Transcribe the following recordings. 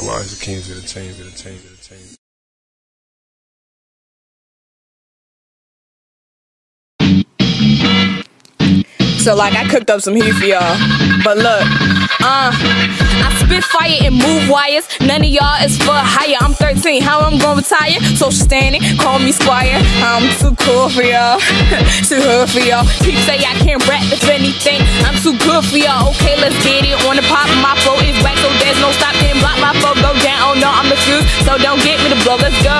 The lions, the kings, and the chains, and the chains, and the chains. So like I cooked up some heat for y'all, but look, I spit fire and move wires. None of y'all is for hire. I'm 13, how I'm gonna retire? Social standing, call me squire. I'm too cool for y'all, too hood for y'all. People say I can't rap if anything. I'm too good for y'all. Okay, let's get it on the pop. My flow is whack, so there's no stop. Then block my flow, go down. Oh no, I'm refused, so don't get me to blow. Let's go.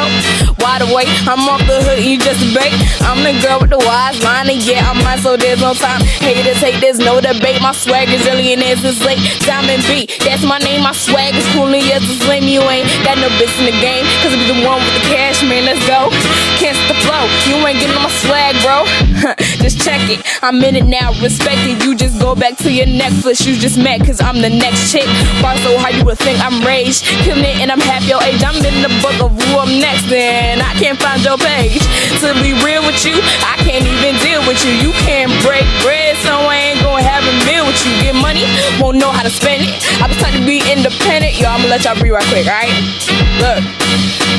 Wide awake, I'm off the hood, you just bait. I'm the girl with the wise line, and yeah, I'm mine, so there's no time. Haters hate, there's no debate. My swag is really in this is late. Diamond B, that's my name. My swag is cool and yes, it's lame. You ain't got no bitch in the game, cause I be the one with the cash, man. Let's go. Can't stop the flow. You ain't getting on my swag, bro. Just check it. I'm in it now, respect it. You just go back to your Netflix. You just met, cause I'm the next chick. Bar so hard you would think I'm rage. Killing it and I'm half your age. I'm in the book of who I'm next, and I can't find your page. To be real with you, I can't even deal with you. You can't break bread, so I ain't gonna have a meal with you. Get money, won't know how to spend it. I just like to be independent. Yo, I'ma let y'all breathe right quick, alright? Look,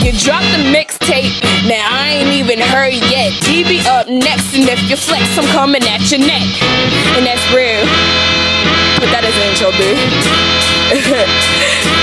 you dropped the mixtape, now I ain't even heard yet. DB up next, and if you flex, I'm coming at your neck. And that's real, but that is an intro, dude.